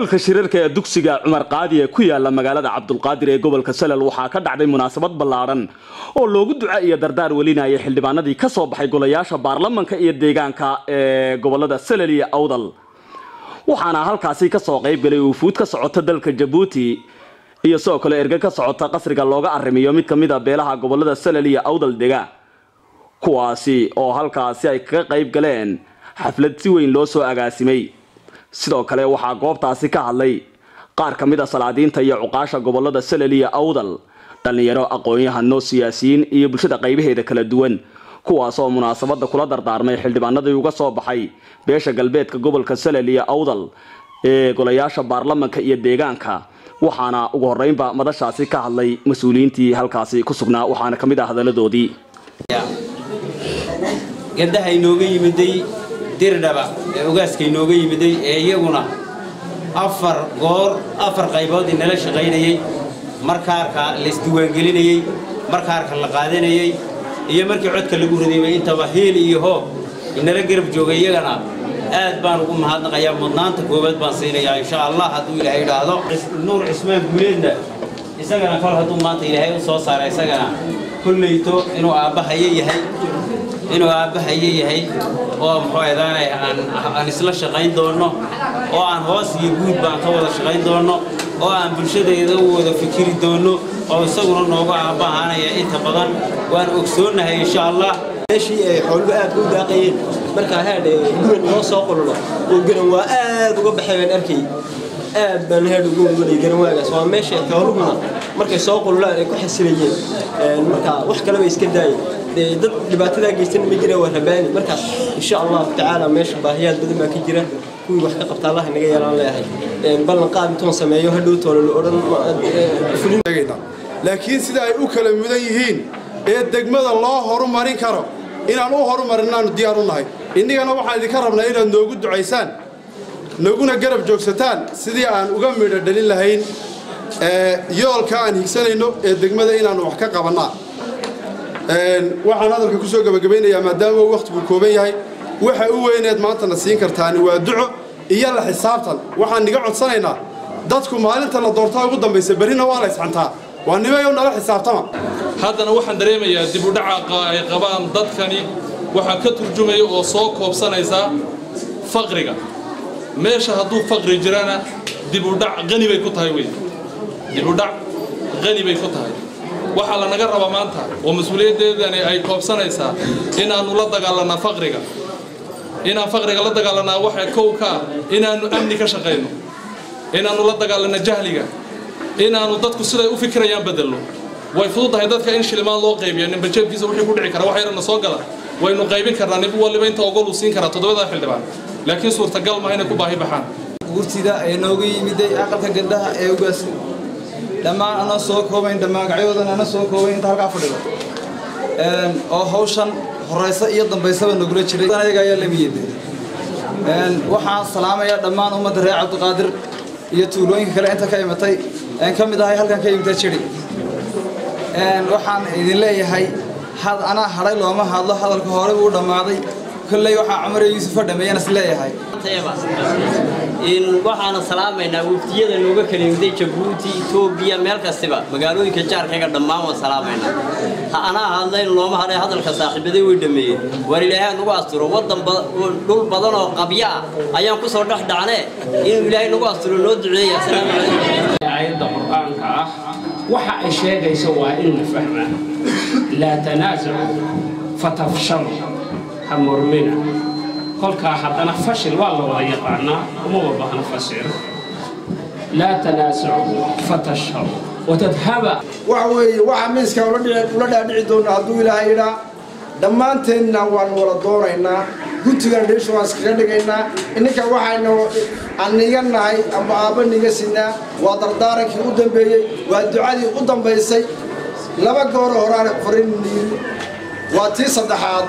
hoolka shirarka ee dugsiga Cumar Qaadi ee ku yaala magaalada Cabdul Qaadir ee gobolka Salal waxaa ka dhacday munaasabad ballaaran oo loogu duceeyo dardaar welinaya xildhibaanadii ka soo baxay golayaasha baarlamaanka iyo deegaanka ee gobolada Salal iyo Awdal waxaana halkaasii ka soo qayb galay wufuud ka socota dalka Jabuuti iyo soo kale erga ka socota qasriga looga arrimiyo mid kamid ah beelaha gobolada Salal iyo Awdal deega kuwaasi oo halkaasii ay ka qayb galeen xaflad si weyn loo soo agaasimay sidoo kale waxa goobtaasi ka hadlay qaar kamid ah salaadiinta iyo uqaasha gobolada Salal iyo Awdal dhalinyaro aqoon-yahano siyaasiyiin iyo bulshada qaybaheeda kala duwan kuwaas oo munaasabada kula dardaarmay xildhibaanada uga soo baxay beesha galbeedka gobolka Salal iyo Awdal ee golayaasha baarlamaanka iyo deegaanka waxaana ugu horeynba madashaasi ka hadlay mas'uuliyiintii halkaasi ku sugnaa waxaana kamid ah hadaladoodii gadahay nooga yimiday dirdaba ugaaskay nooga yimiday ee iyaguna afar goor afar qaybood inala shaqeynayay markaarka la isdiiwaan gelinayay markaarka la qaadanayay iyo markii codka lagu riday inta wahiil iyo hoob inala garab joogay iyagana aad baan ugu mahadnaqayaa mudnaanta goobad baan siinayaa insha Allah haddii Ilaahay raado Nuur Ismaan Guuleedna isagana kala haduu maanta Ilaahay u soo saaray isagana kullayto inuu aabahayay yahay إنه أبى هي هي أو محايدنا عن إسلام شقين دورنا أو عن هوس يجود بعثوا الشقين دورنا أو عن برشة يدور الفكر دورنا أو صورنا وقع بعنا يا إتقاضا وأن أكسرنا إن شاء الله شيء حلو أكون دقيق بركة هذا من وصاق الله وجنوا أذوق بحيل أركي أبن هذا وجنوا جنوا سواء ماشي كهربنا بركة صاق الله يكون حسينين بركة وحكي لما يسكداي دب لبعتنا جيسن مجرى ورباني مركب إن شاء الله تعالى ماشي باهيات بدل ما كجرى كل واحد قبط الله نجي على الله هاي بلن قام تونسما يهدوت ولا الأردن فلين جيدا لكن سيدا أكل مدينين الدجمة الله هرم مرين كرب إن أنا هرم مرنا نديارنا هاي إني أنا واحد كربنا إلى نوجد عيسان نوجنا جرب جوكستان سيدا أن أجمع الدليل هين يال كان يحسن إنه الدجمة إن أنا واحد كقبنا waxaan hadalka ku soo gabagabeynaya maadaama waqti uu kooban yahay waxa uu weyneed maanta la siin kartaan waa duco iyo la xisaabtan waxaan niga codsanaynaa dadku maalinta la doortaa ugu dambeysay barina waa la isxantaa waa nimayo nala xisaabtama haddana waxaan dareemayaa dib u dhaca ay qabaan dadkani waxa ka turjumay oo soo koobsanaysa faqriga meesha hadduu faqri jirana dib u dhac qani bay ku tahay weyn dib u dhac qani bay ku tahay waxaa la naga raba maanta oo mas'uuliyadeedani ay koobsanaysaa in aanu la dagaalano faqriga in aan faqriga la dagaalana waxa kowka in aanu amni ka shaqeyno in aanu la dagaalano jahliga in aanu dadku siday u fikirayaan bedelo way fududahay dadka in shilimaan loo qaybiyo in budgetkiisa wixii ku dhici kara waxa yarna soo gala waynu qaybin karnaa nibu waliba inta ogol u siin kara todobada xildhibaan laakiin suurtagal ma ayna ku baahi baxaan gurtida ay nooga yimiday aqalka gadaha ee ugaas لما أنا سوق هو عندما قعدنا أنا سوق هو عند هرقا فلذا أهوشان رئيس أيضا بيسبب نقول شيء أنا جاي لميد وحنا السلام يا دمان هم دري عبد القادر يتولون كلا أنت كي متى إن كم ده هاي هل كان كي بتشري وحنا إذا هاي هذا أنا هذا لو ما هذا هذا الكهرباء ودم هذا كل يوم عمر يوسف دميان سلاه هاي إن واحد السلام إن وفتية النوبة كريمتي تبوتي توبيا ملك سبا مقالوا يكشار كذا دمام والسلام إن أنا هذا اللهم هذا هذا الخساق بدي ودمي وريله نوبة أسرو وضم دول بدن وقبيا أيام كسر ده دعنة إن وريله نوبة أسرو ندري يا سلام عيد القرآن كأح وح أشياء يسوى إن فهمه لا تنازع فتفشل همرمنا كل كأحد أنا فشل والله ولا يقعنا وما بحنا فشل لا تنازعوا فتشهوا وتذهب وعوي وعميس كولد ولا نعيدون عدو إلى هنا دمانتنا ولا دورنا قلت قديش واسكرنا إنك وحنا عنينا هاي أما أبن نجسنا ودردارك قدام بي والدعاء قدام بيسي لما قرر هراء فرني واتي صدحات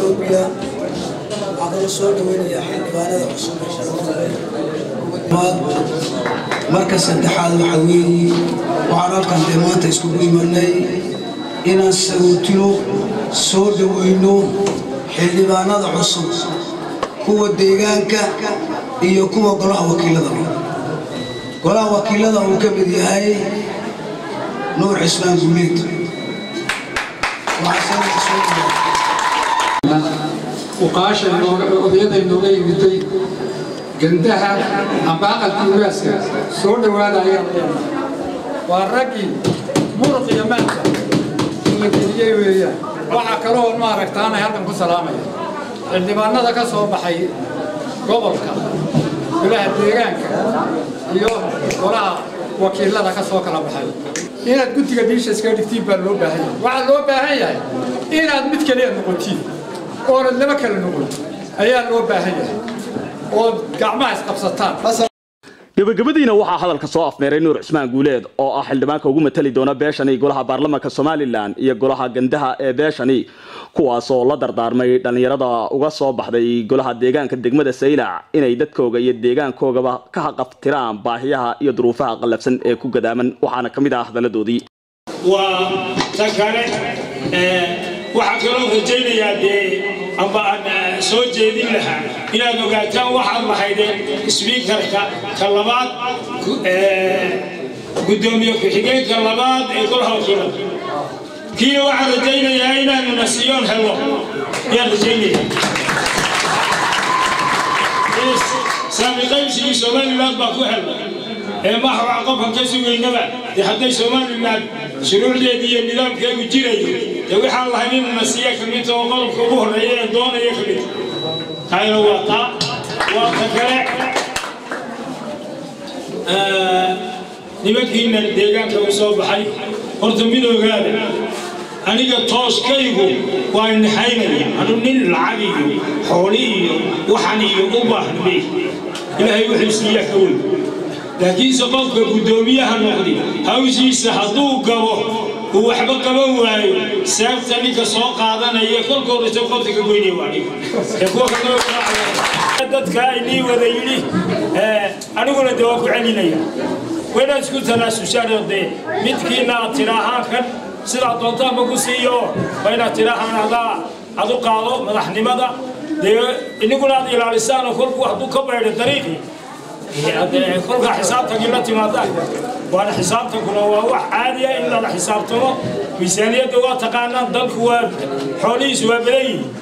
توبيا عضو الصوت وين يا حين وانا اقسم شرفت عليه مركز الاتحاد المحلي وعراق الدمات اسكوبي مني انا سوتلو صوت وينو حين وانا اقسم كو ديغانكا iyo kuwa golaha wakiilada uu ka mid yahay Nuur Islaam Gumeed وقاش الوضعية النوغي بدي جندها عباقة التوراسة سورد ورادا هي والرقي مرق يمانسة اللي تجيه وياه وحكروه الماركتانا يردن كسلامة اللي باننا ذاك صوب حي قبلك ولا هتيرانك اليوم ولا وكيل لا كسوق لا بحال إنا كنت قديش أسكت كتير باللوبة هاي وعلى اللوبة هاي إنا متكلم نقولتي أو اللي ما كنا نقول هي اللوبة هاي أو قعماس قبصتان gabagabadiina waxa hadalka soo afmeeray Nuur Ismaan Guuleed oo ah xildhibaanka ugu matali doona beeshani golaha baarlamaanka Soomaaliland iyo golaha gandaha ee beeshani kuwaas oo la dardaarmay dhalinyarada uga soo baxday golaha deegaanka degmada Saylac inay dadkooga iyo deegaankoogaba ka haqaftiraan baahiyaha iyo duruufaha qalabsan ee ku gadaaman waxaana kamid ah hadalladoodii waa tagare waxa kaloo rajaynaya deey amba soo jeedin laha inaad ogaataan waxaad lahaydeen speakerka talabaad gudoomiye ku xigeenka labaad ee golaha wakiilada kii waxa rajaynayaa inaanu nasiyon helo yaa rajaynaya saamiqaymsigii Soomaaliland baa ku helay maaha waxaa qofkan ka sugeynaba dee hadday Soomaaliland shuruucdeedii iyo nidaamkeegu jiraya ويحاول الله يمين مسيا كميته وقلب كبوه ريان دون يخلي هاي هو طا وتكلع نبكي إن الدجاج كويسوا بحي أرتميدو قال أنا قطاش كيفو وين حيني أنا من العلي حولي وحني أباه لي إلا هي وحسية كول لكن سقط بقدوميها المغرب هاوزي سحطوه كبوه هو حبك بواي سافت لك سوق هذا أنا يأكل كل شيء قلت كبيني وعليه يقول كلام عدد كائني وذا يلي أنا قلنا توقع علينا وين أشكون ثلاث شهور ده متكينا تراها كن سرعة طنطا مقصيو وين تراها هذا قالوا ما رحنا ماذا إني قلنا إلى لسان وخلق واحد كبر الطريقي خلق حسابك قلتي ماذا وأنا حسابته كله واحد عادية إلا حسابته ميزانية دوات قانون ضلك وحوليس وبلي